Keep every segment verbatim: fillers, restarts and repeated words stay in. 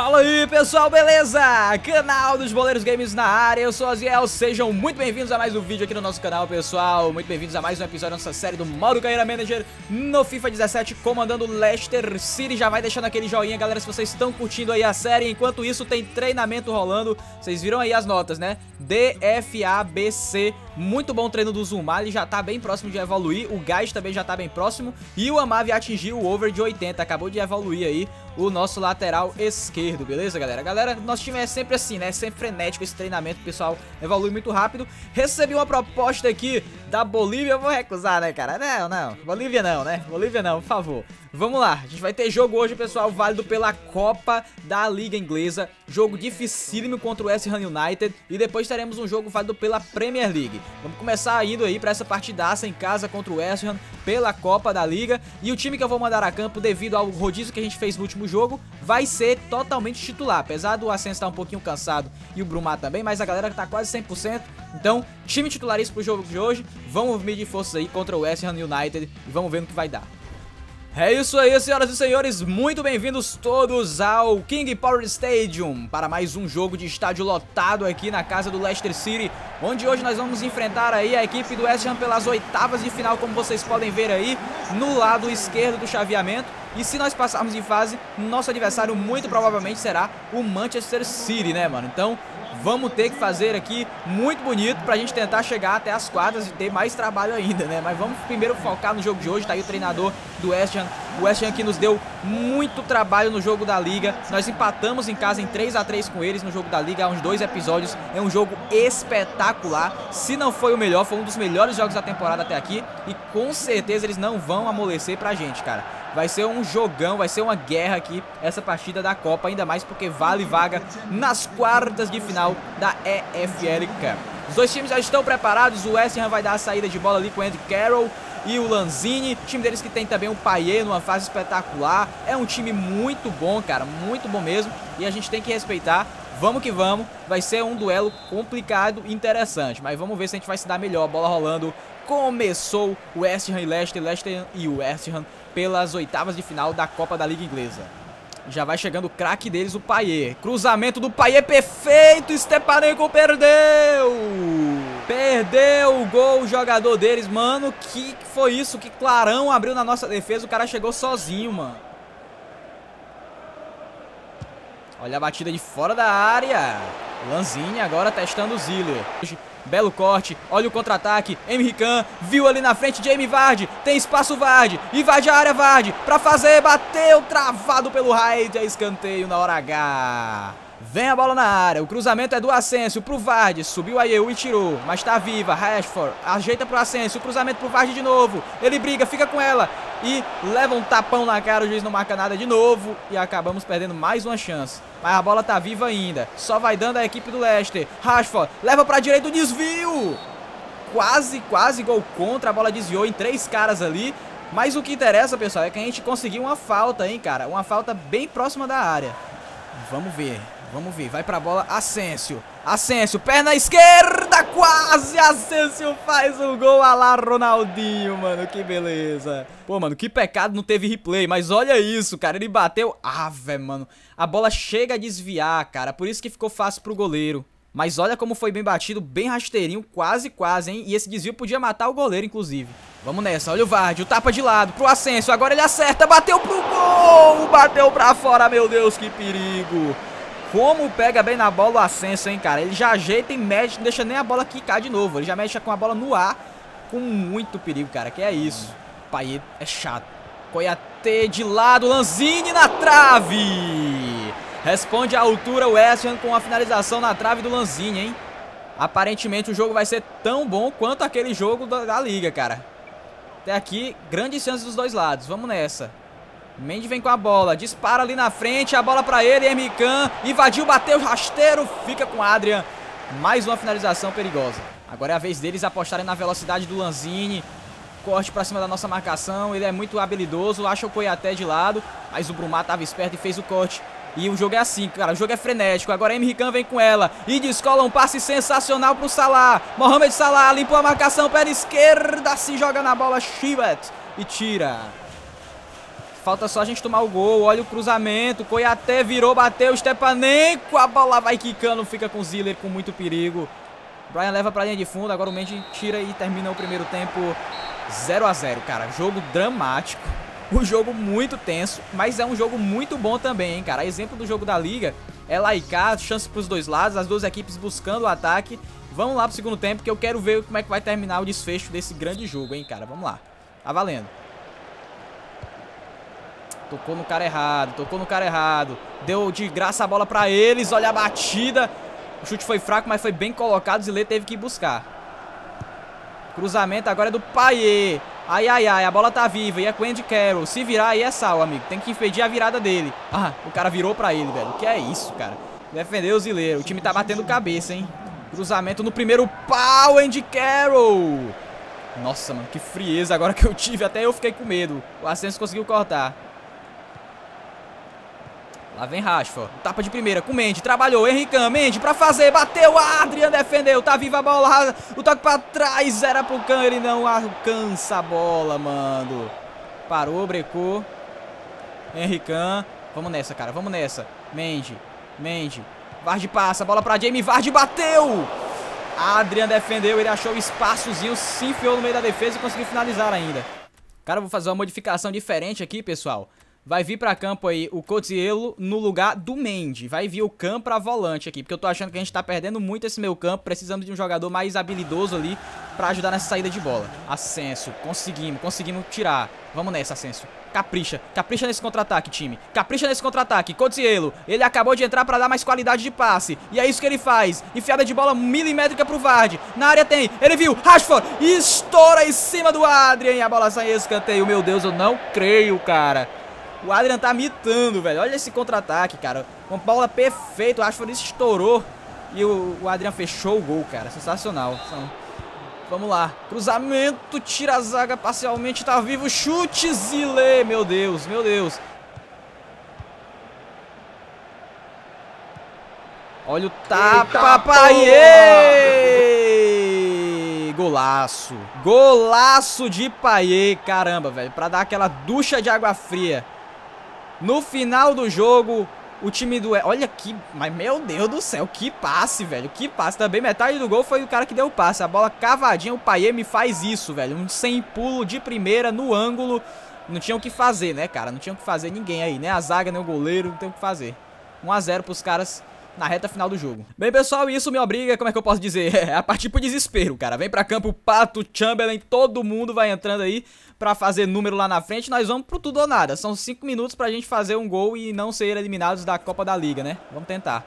Fala aí pessoal, beleza? Canal dos Boleiros Games na área, eu sou o Aziel, sejam muito bem-vindos a mais um vídeo aqui no nosso canal pessoal, muito bem-vindos a mais um episódio da nossa série do modo Carreira Manager no FIFA dezessete, comandando o Leicester City. Já vai deixando aquele joinha, galera, se vocês estão curtindo aí a série. Enquanto isso tem treinamento rolando, vocês viram aí as notas, né? D F A B C, muito bom treino do Zumar, ele já tá bem próximo de evoluir, o Gais também já tá bem próximo e o Amavi atingiu o over de oitenta, acabou de evoluir aí o nosso lateral esquerdo, beleza, galera? Galera, nosso time é sempre assim, né? Sempre frenético esse treinamento, o pessoal evolui muito rápido. Recebi uma proposta aqui da Bolívia, eu vou recusar, né, cara? Não, não, Bolívia não, né? Bolívia não, por favor. Vamos lá, a gente vai ter jogo hoje, pessoal, válido pela Copa da Liga Inglesa, jogo dificílimo contra o West Ham United e depois teremos um jogo válido pela Premier League. Vamos começar indo aí pra essa partidaça em casa contra o West Ham pela Copa da Liga, e o time que eu vou mandar a campo devido ao rodízio que a gente fez no último jogo vai ser totalmente titular, apesar do Asensio estar um pouquinho cansado e o Brumar também, mas a galera tá quase cem por cento, então time titular isso pro jogo de hoje. Vamos medir forças aí contra o West Ham United e vamos ver no que vai dar. É isso aí, senhoras e senhores, muito bem-vindos todos ao King Power Stadium para mais um jogo de estádio lotado aqui na casa do Leicester City, onde hoje nós vamos enfrentar aí a equipe do West Ham pelas oitavas de final, como vocês podem ver aí no lado esquerdo do chaveamento. E se nós passarmos de fase, nosso adversário muito provavelmente será o Manchester City, né, mano? Então vamos ter que fazer aqui muito bonito pra gente tentar chegar até as quartas e ter mais trabalho ainda, né? Mas vamos primeiro focar no jogo de hoje. Tá aí o treinador do West Ham. O West Ham que nos deu muito trabalho no jogo da Liga. Nós empatamos em casa em três a três com eles no jogo da Liga há uns dois episódios. É um jogo espetacular. Se não foi o melhor, foi um dos melhores jogos da temporada até aqui. E com certeza eles não vão amolecer pra gente, cara. Vai ser um jogão, vai ser uma guerra aqui essa partida da Copa, ainda mais porque vale vaga nas quartas de final da E F L Cup. Os dois times já estão preparados, o West Ham vai dar a saída de bola ali com o Andy Carroll e o Lanzini, time deles que tem também o Payet numa fase espetacular. É um time muito bom, cara, muito bom mesmo, e a gente tem que respeitar. Vamos que vamos, vai ser um duelo complicado e interessante, mas vamos ver se a gente vai se dar melhor. Bola rolando, começou o West Ham e Leicester, Leicester e o West Ham pelas oitavas de final da Copa da Liga Inglesa. Já vai chegando o craque deles, o Payet. Cruzamento do Payet perfeito, Stepanenko perdeu! Perdeu o gol, o jogador deles, mano. Que foi isso? Que clarão abriu na nossa defesa, o cara chegou sozinho, mano. Olha a batida de fora da área. Lanzini agora testando o Ziller. Belo corte, olha o contra-ataque. Emre Can viu ali na frente Jamie Vard. Tem espaço Vard, invade a área Vard pra fazer, bateu, travado pelo Hyde, é escanteio na hora H. Vem a bola na área, o cruzamento é do Asensio pro Vard, subiu a Ayew e tirou, mas tá viva, Rashford ajeita pro Asensio, cruzamento pro Vard de novo, ele briga, fica com ela e leva um tapão na cara, o juiz não marca nada de novo e acabamos perdendo mais uma chance, mas a bola tá viva ainda, só vai dando a equipe do Leicester. Rashford leva pra direita, o desvio, quase, quase gol contra, a bola desviou em três caras ali, mas o que interessa, pessoal, é que a gente conseguiu uma falta, hein, cara, uma falta bem próxima da área. Vamos ver. Vamos ver, vai pra bola, Asensio, Asensio, perna esquerda, quase, Asensio faz um gol, a lá Ronaldinho, mano, que beleza. Pô, mano, que pecado não teve replay, mas olha isso, cara, ele bateu, ah, velho, mano, a bola chega a desviar, cara, por isso que ficou fácil pro goleiro. Mas olha como foi bem batido, bem rasteirinho, quase, quase, hein, e esse desvio podia matar o goleiro, inclusive. Vamos nessa, olha o Vard, o tapa de lado pro Asensio, agora ele acerta, bateu pro gol, bateu pra fora, meu Deus, que perigo. Como pega bem na bola o Asensio, hein, cara? Ele já ajeita e mete, não deixa nem a bola quicar de novo. Ele já mexe com a bola no ar, com muito perigo, cara. Que é isso. O Payet é chato. Coiate de lado, Lanzini na trave. Responde à altura o West Ham com a finalização na trave do Lanzini, hein? Aparentemente o jogo vai ser tão bom quanto aquele jogo da, da Liga, cara. Até aqui, grandes chances dos dois lados. Vamos nessa. Mendy vem com a bola, dispara ali na frente, a bola pra ele, Emre Can, invadiu, bateu, rasteiro, fica com Adrian, mais uma finalização perigosa. Agora é a vez deles apostarem na velocidade do Lanzini, corte pra cima da nossa marcação, ele é muito habilidoso, acha o Coiaté de lado, mas o Brumar tava esperto e fez o corte. E o jogo é assim, cara, o jogo é frenético. Agora Emre Can vem com ela e descola um passe sensacional pro Salah. Mohamed Salah limpou a marcação, perna esquerda, se joga na bola, Chivet e tira. Falta só a gente tomar o gol. Olha o cruzamento. Coiaté virou, bateu. Stepanenko. A bola vai quicando. Fica com o Ziller com muito perigo. Brian leva pra linha de fundo. Agora o Mendy tira e termina o primeiro tempo zero a zero, cara. Jogo dramático. Um jogo muito tenso. Mas é um jogo muito bom também, hein, cara. Exemplo do jogo da Liga. É lá e cá. Chance pros dois lados. As duas equipes buscando o ataque. Vamos lá pro segundo tempo, que eu quero ver como é que vai terminar o desfecho desse grande jogo, hein, cara. Vamos lá. Tá valendo. Tocou no cara errado, tocou no cara errado. Deu de graça a bola pra eles. Olha a batida. O chute foi fraco, mas foi bem colocado. Ziller teve que buscar. Cruzamento agora é do Payet. Ai, ai, ai, a bola tá viva. E é com o Andy Carroll. Se virar, aí é sal, amigo. Tem que impedir a virada dele. Ah, o cara virou pra ele, velho. Que é isso, cara. Defendeu o Ziller. O time tá batendo cabeça, hein. Cruzamento no primeiro pau, Andy Carroll. Nossa, mano, que frieza agora que eu tive. Até eu fiquei com medo. O Asensio conseguiu cortar. Lá vem Rashford. Tapa de primeira com Mendy. Trabalhou. Emre Can. Mendy pra fazer. Bateu. Adrian defendeu. Tá viva a bola. O toque pra trás. Era pro Can. Ele não alcança a bola, mano. Parou. Brecou. Emre Can. Vamos nessa, cara. Vamos nessa. Mendy. Mendy. Vard passa. Bola pra Jamie Vard. Bateu. Adrian defendeu. Ele achou o espaçozinho. Se enfiou no meio da defesa e conseguiu finalizar ainda. Cara, eu vou fazer uma modificação diferente aqui, pessoal. Vai vir pra campo aí o Cotiello no lugar do Mendy. Vai vir o Kahn pra volante aqui, porque eu tô achando que a gente tá perdendo muito esse meio campo. Precisamos de um jogador mais habilidoso ali pra ajudar nessa saída de bola. Asensio, conseguimos, conseguimos tirar. Vamos nessa, Asensio. Capricha, capricha nesse contra-ataque, time. Capricha nesse contra-ataque. Cotiello, ele acabou de entrar pra dar mais qualidade de passe. E é isso que ele faz. Enfiada de bola milimétrica pro Vard. Na área tem, ele viu, Rashford. Estoura em cima do Adrian e a bola sai escanteio. Meu Deus, eu não creio, cara. O Adrian tá mitando, velho. Olha esse contra-ataque, cara. Uma bola perfeita. O Rashford estourou. E o, o Adrian fechou o gol, cara. Sensacional. Então, vamos lá. Cruzamento. Tira a zaga parcialmente. Tá vivo. Chute. Ziller. Meu Deus, meu Deus. Olha o tapa. Payet. Golaço. Golaço de Payet. Caramba, velho. Pra dar aquela ducha de água fria. No final do jogo, o time do... Olha que... Mas, meu Deus do céu, que passe, velho. Que passe. Também metade do gol foi o cara que deu o passe. A bola cavadinha, o Payet me faz isso, velho. Um sem pulo de primeira no ângulo. Não tinha o que fazer, né, cara? Não tinha o que fazer ninguém aí, né? A zaga, nem o goleiro, não tem o que fazer. um a zero pros caras... na reta final do jogo. Bem, pessoal, isso me obriga, como é que eu posso dizer? É a partir pro desespero, cara. Vem pra campo o Pato, Chamberlain, todo mundo vai entrando aí pra fazer número lá na frente. Nós vamos pro tudo ou nada. São cinco minutos pra gente fazer um gol e não ser eliminados da Copa da Liga, né? Vamos tentar.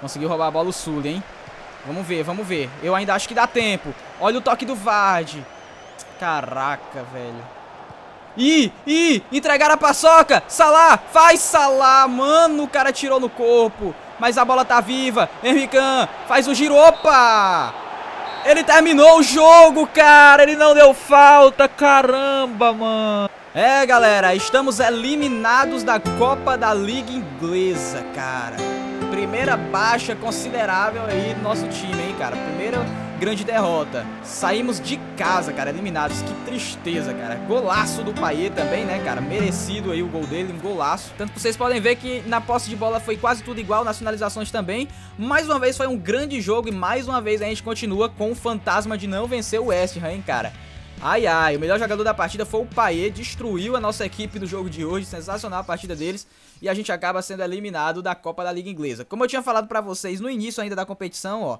Conseguiu roubar a bola o Sully, hein? Vamos ver, vamos ver. Eu ainda acho que dá tempo. Olha o toque do Vard. Caraca, velho. Ih, ih, entregaram a paçoca. Salah, faz Salah. Mano, o cara tirou no corpo. Mas a bola tá viva. Emre Can faz o giro. Opa! Ele terminou o jogo, cara. Ele não deu falta. Caramba, mano. É, galera. Estamos eliminados da Copa da Liga Inglesa, cara. Primeira baixa considerável aí do nosso time, hein, cara. Primeira grande derrota. Saímos de casa, cara. Eliminados. Que tristeza, cara. Golaço do Payet também, né, cara. Merecido aí o gol dele. Um golaço. Tanto que vocês podem ver que na posse de bola foi quase tudo igual. Nas finalizações também. Mais uma vez foi um grande jogo. E mais uma vez a gente continua com o fantasma de não vencer o West Ham, hein, cara. Ai, ai. O melhor jogador da partida foi o Payet. Destruiu a nossa equipe no jogo de hoje. Sensacional a partida deles. E a gente acaba sendo eliminado da Copa da Liga Inglesa. Como eu tinha falado pra vocês no início ainda da competição, ó,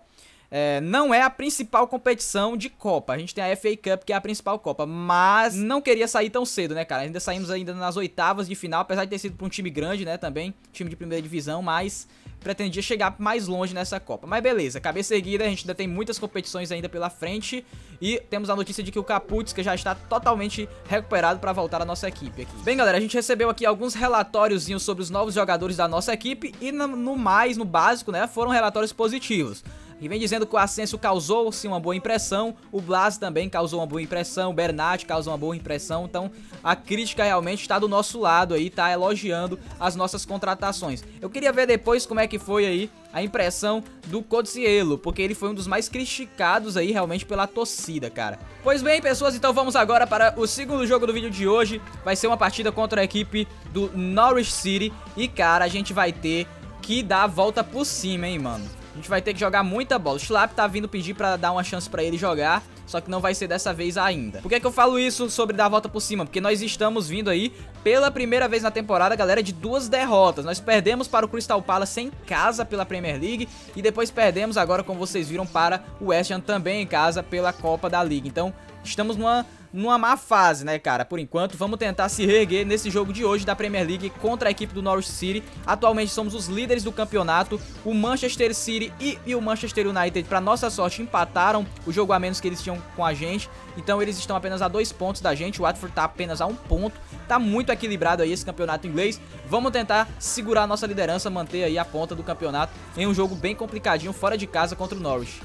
é, não é a principal competição de Copa. A gente tem a F A Cup, que é a principal Copa. Mas não queria sair tão cedo, né, cara? Ainda saímos ainda nas oitavas de final. Apesar de ter sido pra um time grande, né, também. Time de primeira divisão, mas pretendia chegar mais longe nessa Copa. Mas beleza, cabeça erguida, a gente ainda tem muitas competições ainda pela frente. E temos a notícia de que o Kapustka já está totalmente recuperado para voltar à nossa equipe aqui. Bem, galera, a gente recebeu aqui alguns relatóriozinhos sobre os novos jogadores da nossa equipe. E no mais, no básico, né, foram relatórios positivos. E vem dizendo que o Asensio causou sim uma boa impressão, o Blas também causou uma boa impressão, o Bernat causou uma boa impressão. Então a crítica realmente está do nosso lado aí, tá elogiando as nossas contratações. Eu queria ver depois como é que foi aí a impressão do Coziello, porque ele foi um dos mais criticados aí realmente pela torcida, cara. Pois bem, pessoas, então vamos agora para o segundo jogo do vídeo de hoje. Vai ser uma partida contra a equipe do Norwich City e, cara, a gente vai ter que dar a volta por cima, hein, mano. A gente vai ter que jogar muita bola. O Schlapp tá vindo pedir pra dar uma chance pra ele jogar, só que não vai ser dessa vez ainda. Por que que eu falo isso sobre dar a volta por cima? Porque nós estamos vindo aí, pela primeira vez na temporada, galera, de duas derrotas. Nós perdemos para o Crystal Palace em casa pela Premier League e depois perdemos agora, como vocês viram, para o West Ham também em casa pela Copa da Liga. Então, estamos numa... numa má fase, né, cara? Por enquanto, vamos tentar se reerguer nesse jogo de hoje da Premier League contra a equipe do Norwich City. Atualmente somos os líderes do campeonato. O Manchester City e, e o Manchester United, pra nossa sorte, empataram o jogo a menos que eles tinham com a gente. Então eles estão apenas a dois pontos da gente. O Watford tá apenas a um ponto. Tá muito equilibrado aí esse campeonato inglês. Vamos tentar segurar a nossa liderança, manter aí a ponta do campeonato em um jogo bem complicadinho fora de casa contra o Norwich.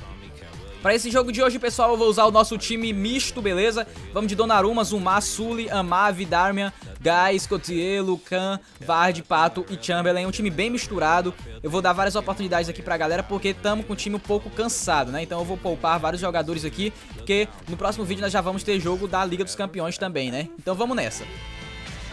Para esse jogo de hoje, pessoal, eu vou usar o nosso time misto, beleza? Vamos de Donnarumma, Zuma, Sully, Amavi, Darmian, Gais, Coziello, Kahn, Vard, Pato e Chamberlain. Um time bem misturado. Eu vou dar várias oportunidades aqui pra galera, porque estamos com o time um pouco cansado, né? Então eu vou poupar vários jogadores aqui, porque no próximo vídeo nós já vamos ter jogo da Liga dos Campeões também, né? Então vamos nessa.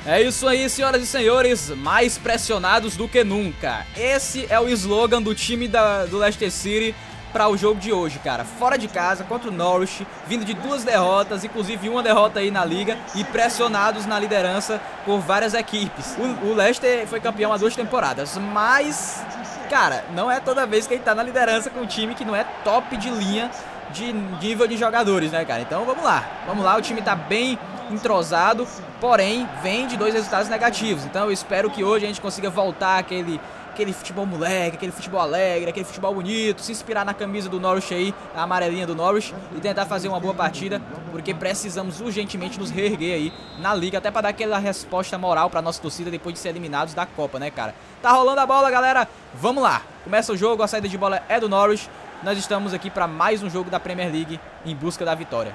É isso aí, senhoras e senhores, mais pressionados do que nunca. Esse é o slogan do time da, do Leicester City para o jogo de hoje, cara. Fora de casa, contra o Norwich, vindo de duas derrotas, inclusive uma derrota aí na Liga, e pressionados na liderança por várias equipes. O, o Leicester foi campeão há duas temporadas, mas, cara, não é toda vez que ele tá na liderança com um time que não é top de linha de nível de jogadores, né, cara? Então vamos lá, vamos lá, o time tá bem entrosado, porém vem de dois resultados negativos. Então eu espero que hoje a gente consiga voltar aquele... aquele futebol moleque, aquele futebol alegre, aquele futebol bonito, se inspirar na camisa do Norwich aí, a amarelinha do Norwich, e tentar fazer uma boa partida, porque precisamos urgentemente nos reerguer aí na Liga, até pra dar aquela resposta moral pra nossa torcida depois de ser eliminados da Copa, né, cara? Tá rolando a bola, galera, vamos lá! Começa o jogo, a saída de bola é do Norwich, nós estamos aqui pra mais um jogo da Premier League em busca da vitória.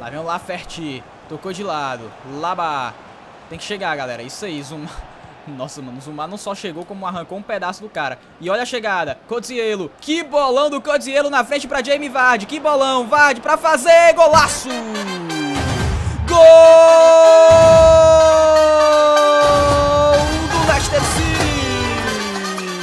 Lá vem o Laferty, tocou de lado, Laba... Tem que chegar, galera. Isso aí, Zuma. Nossa, mano, Zuma não só chegou, como arrancou um pedaço do cara. E olha a chegada. Coziello. Que bolão do Coziello na frente pra Jamie Vard. Que bolão. Vard pra fazer. Golaço. Gol do Leicester City.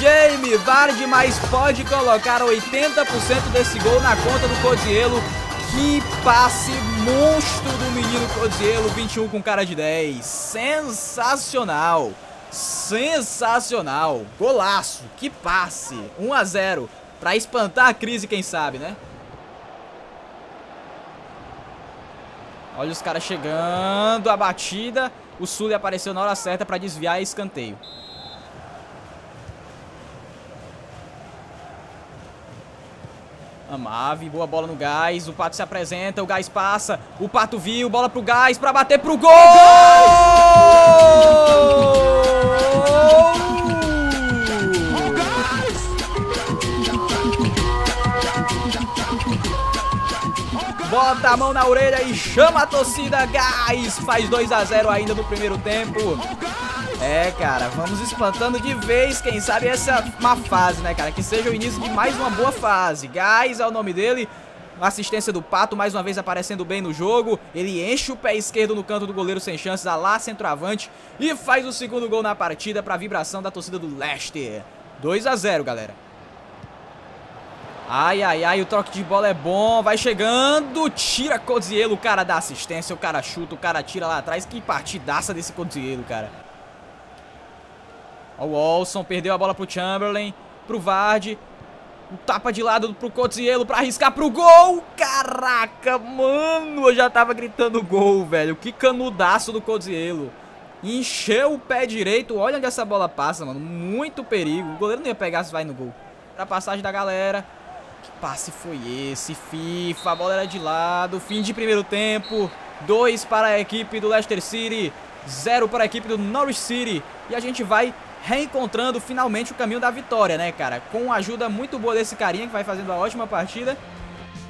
Jamie Vard, mas pode colocar oitenta por cento desse gol na conta do Coziello. Que passe monstro do menino Coziello, vinte e um com cara de dez. Sensacional, sensacional, golaço, que passe, um a zero, pra espantar a crise, quem sabe, né? Olha os caras chegando, a batida, o Sully apareceu na hora certa pra desviar e escanteio. Amavi, boa bola no Gais, o Pato se apresenta, o Gais passa, o Pato viu, bola pro Gais, pra bater pro gol! O Gais! Bota a mão na orelha e chama a torcida, Gais! Faz dois a zero ainda no primeiro tempo. É, cara, vamos espantando de vez, quem sabe essa má fase, né, cara? Que seja o início de mais uma boa fase. Gais é o nome dele, assistência do Pato, mais uma vez aparecendo bem no jogo. Ele enche o pé esquerdo no canto do goleiro sem chances, a lá centroavante, e faz o segundo gol na partida para a vibração da torcida do Leicester. dois a zero, galera. Ai, ai, ai, o troque de bola é bom, vai chegando, tira Coziello, o cara dá assistência, o cara chuta, o cara tira lá atrás. Que partidaça desse Coziello, cara. O Olson perdeu a bola pro Chamberlain, pro Vard, um tapa de lado pro Coziello pra arriscar pro gol. Caraca, mano, eu já tava gritando gol, velho. Que canudaço do Coziello. Encheu o pé direito, olha onde essa bola passa, mano. Muito perigo, o goleiro não ia pegar se vai no gol. Pra passagem da galera. Que passe foi esse, FIFA, a bola era de lado, fim de primeiro tempo. dois para a equipe do Leicester City, zero para a equipe do Norwich City. E a gente vai reencontrando finalmente o caminho da vitória, né, cara? Com a ajuda muito boa desse carinha que vai fazendo uma ótima partida.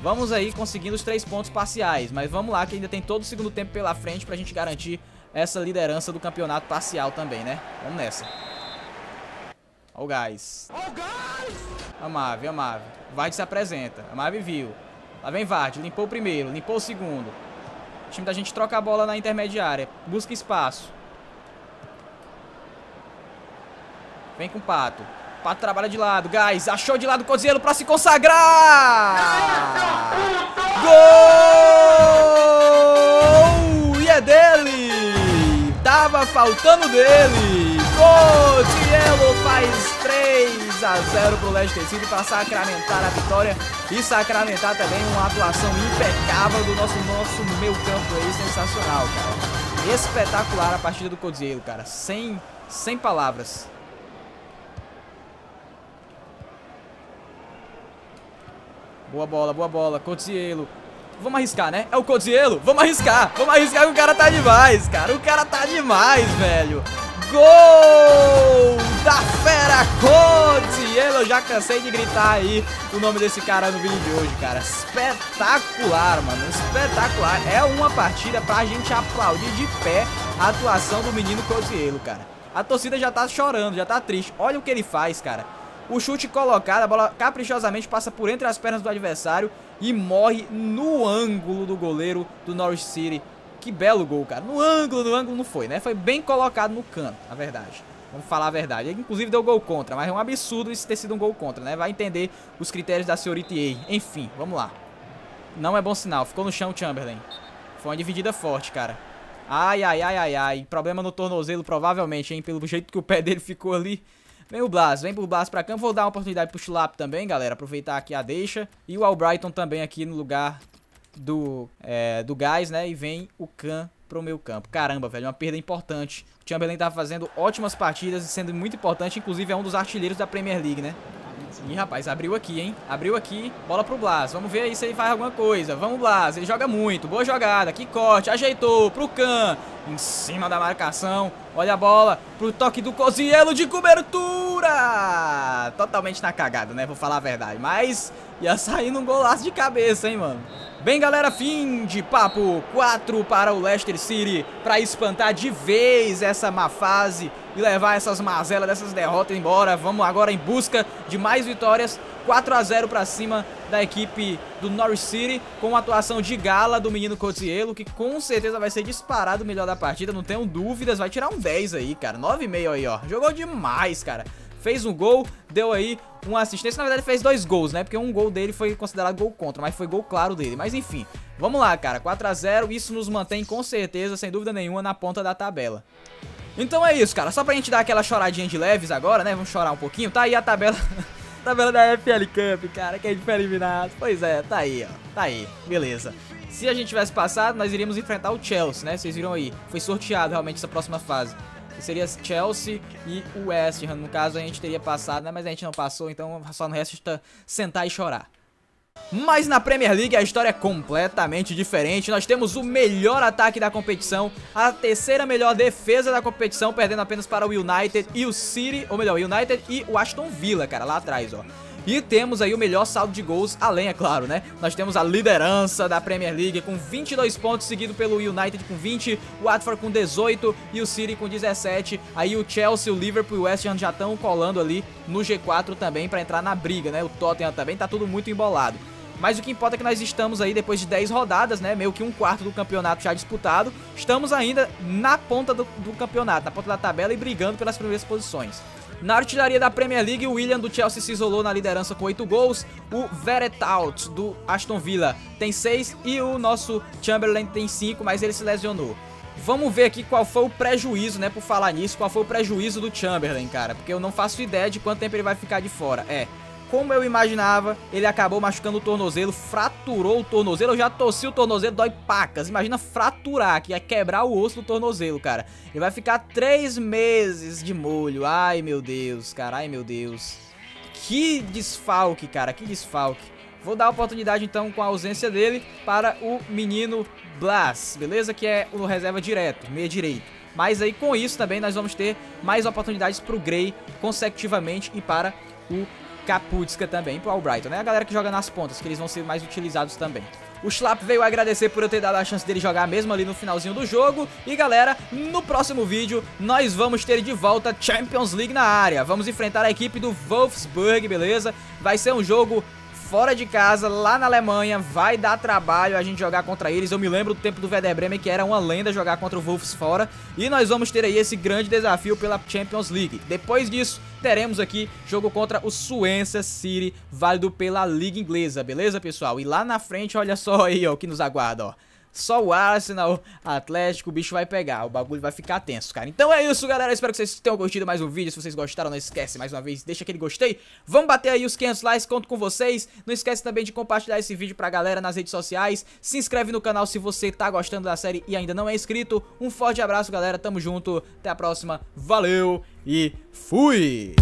Vamos aí conseguindo os três pontos parciais, mas vamos lá que ainda tem todo o segundo tempo pela frente pra gente garantir essa liderança do campeonato parcial também, né? Vamos nessa. Ó o Gais. Ó o Gais! Amavi, Amavi. Vard se apresenta. Amavi viu. Lá vem Vard. Limpou o primeiro, limpou o segundo. O time da gente troca a bola na intermediária. Busca espaço. Vem com o Pato. Pato trabalha de lado. Gais achou de lado o Cozielo pra se consagrar. Gol! E é dele! Tava faltando dele. Cozielo faz três a zero pro Leicester City pra sacramentar a vitória e sacramentar também uma atuação impecável do nosso, nosso meio campo aí. Sensacional, cara. Espetacular a partida do Cozielo, cara. Sem, sem palavras. Boa bola, boa bola, Cozielo. Vamos arriscar, né? É o Cozielo? Vamos arriscar, vamos arriscar que o cara tá demais, cara. O cara tá demais, velho. Gol da fera Cozielo. Eu já cansei de gritar aí o nome desse cara no vídeo de hoje, cara. Espetacular, mano, espetacular. É uma partida pra gente aplaudir de pé a atuação do menino Cozielo, cara. A torcida já tá chorando, já tá triste. Olha o que ele faz, cara. O chute colocado, a bola caprichosamente passa por entre as pernas do adversário e morre no ângulo do goleiro do Norwich City. Que belo gol, cara. No ângulo, no ângulo não foi, né? Foi bem colocado no canto, na verdade. Vamos falar a verdade. Ele, inclusive, deu gol contra, mas é um absurdo isso ter sido um gol contra, né? Vai entender os critérios da senhorita E A. Enfim, vamos lá. Não é bom sinal. Ficou no chão o Chamberlain. Foi uma dividida forte, cara. Ai, ai, ai, ai, ai. Problema no tornozelo, provavelmente, hein? Pelo jeito que o pé dele ficou ali. Vem o Blas, vem pro Blas pra cá. Vou dar uma oportunidade pro Schlapp também, galera. Aproveitar aqui a deixa. E o Albrighton também aqui no lugar do, é, do Gais, né? E vem o Kahn pro meio campo. Caramba, velho, uma perda importante. O Chamberlain tá fazendo ótimas partidas e sendo muito importante. Inclusive é um dos artilheiros da Premier League, né? Ih, rapaz, abriu aqui, hein? Abriu aqui. Bola pro Blas. Vamos ver aí se ele faz alguma coisa. Vamos, Blas. Ele joga muito. Boa jogada. Que corte. Ajeitou pro Kahn. Em cima da marcação. Olha a bola pro toque do Cozielo de cobertura. Totalmente na cagada, né? Vou falar a verdade. Mas ia sair num golaço de cabeça, hein, mano? Bem, galera, fim de papo. quatro para o Leicester City para espantar de vez essa má fase e levar essas mazelas dessas derrotas embora. Vamos agora em busca de mais vitórias. quatro a zero para cima da equipe do Norwich City, com a atuação de gala do menino Cozielo, que com certeza vai ser disparado o melhor da partida, não tenho dúvidas. Vai tirar um dez aí, cara. nove e meio aí, ó. Jogou demais, cara. Fez um gol, deu aí uma assistência. Na verdade, fez dois gols, né? Porque um gol dele foi considerado gol contra, mas foi gol claro dele. Mas enfim, vamos lá, cara. quatro a zero, isso nos mantém com certeza, sem dúvida nenhuma, na ponta da tabela. Então é isso, cara. Só pra gente dar aquela choradinha de leves agora, né? Vamos chorar um pouquinho. Tá aí a tabela... Tabela da E F L Cup, cara, que a gente foi eliminado. Pois é, tá aí, ó, tá aí, beleza. Se a gente tivesse passado, nós iríamos enfrentar o Chelsea, né, vocês viram aí. Foi sorteado realmente essa próxima fase. Seria Chelsea e o West Ham, no caso a gente teria passado, né, mas a gente não passou, então só no resto está sentar e chorar. Mas na Premier League a história é completamente diferente. Nós temos o melhor ataque da competição, a terceira melhor defesa da competição, perdendo apenas para o United e o City, ou melhor, o United e o Aston Villa, cara, lá atrás, ó. E temos aí o melhor saldo de gols, além, é claro, né? Nós temos a liderança da Premier League com vinte e dois pontos, seguido pelo United com vinte, o Watford com dezoito e o City com dezessete. Aí o Chelsea, o Liverpool e o West Ham já estão colando ali no G quatro também para entrar na briga, né? O Tottenham também, tá tudo muito embolado. Mas o que importa é que nós estamos aí, depois de dez rodadas, né, meio que um quarto do campeonato já disputado, estamos ainda na ponta do, do campeonato, na ponta da tabela e brigando pelas primeiras posições. Na artilharia da Premier League, o William do Chelsea se isolou na liderança com oito gols, o Veretaut do Aston Villa tem seis e o nosso Chamberlain tem cinco, mas ele se lesionou. Vamos ver aqui qual foi o prejuízo, né, por falar nisso, qual foi o prejuízo do Chamberlain, cara, porque eu não faço ideia de quanto tempo ele vai ficar de fora, é... Como eu imaginava, ele acabou machucando o tornozelo, fraturou o tornozelo. Eu já torci o tornozelo, dói pacas. Imagina fraturar, que é quebrar o osso do tornozelo, cara. Ele vai ficar três meses de molho. Ai, meu Deus, cara, ai, meu Deus. Que desfalque, cara, que desfalque. Vou dar a oportunidade então com a ausência dele para o menino Blas, beleza? Que é o reserva direto, meia direita. Mas aí com isso também nós vamos ter mais oportunidades para o Gais consecutivamente e para o Kapustka também, para o Albrighton, né? A galera que joga nas pontas, que eles vão ser mais utilizados também. O Schlapp veio agradecer por eu ter dado a chance dele jogar mesmo ali no finalzinho do jogo. E galera, no próximo vídeo nós vamos ter de volta Champions League na área. Vamos enfrentar a equipe do Wolfsburg, beleza? Vai ser um jogo fora de casa, lá na Alemanha, vai dar trabalho a gente jogar contra eles. Eu me lembro do tempo do Werder Bremen, que era uma lenda jogar contra o Wolves fora. E nós vamos ter aí esse grande desafio pela Champions League. Depois disso, teremos aqui jogo contra o Swansea City, válido pela Liga Inglesa, beleza, pessoal? E lá na frente, olha só aí, ó, o que nos aguarda, ó. Só o Arsenal, Atlético, o bicho vai pegar, o bagulho vai ficar tenso, cara. Então é isso, galera, espero que vocês tenham curtido mais um vídeo. Se vocês gostaram, não esquece, mais uma vez, deixa aquele gostei. Vamos bater aí os quinhentos likes, conto com vocês. Não esquece também de compartilhar esse vídeo pra galera nas redes sociais. Se inscreve no canal se você tá gostando da série e ainda não é inscrito. Um forte abraço, galera, tamo junto, até a próxima, valeu e fui!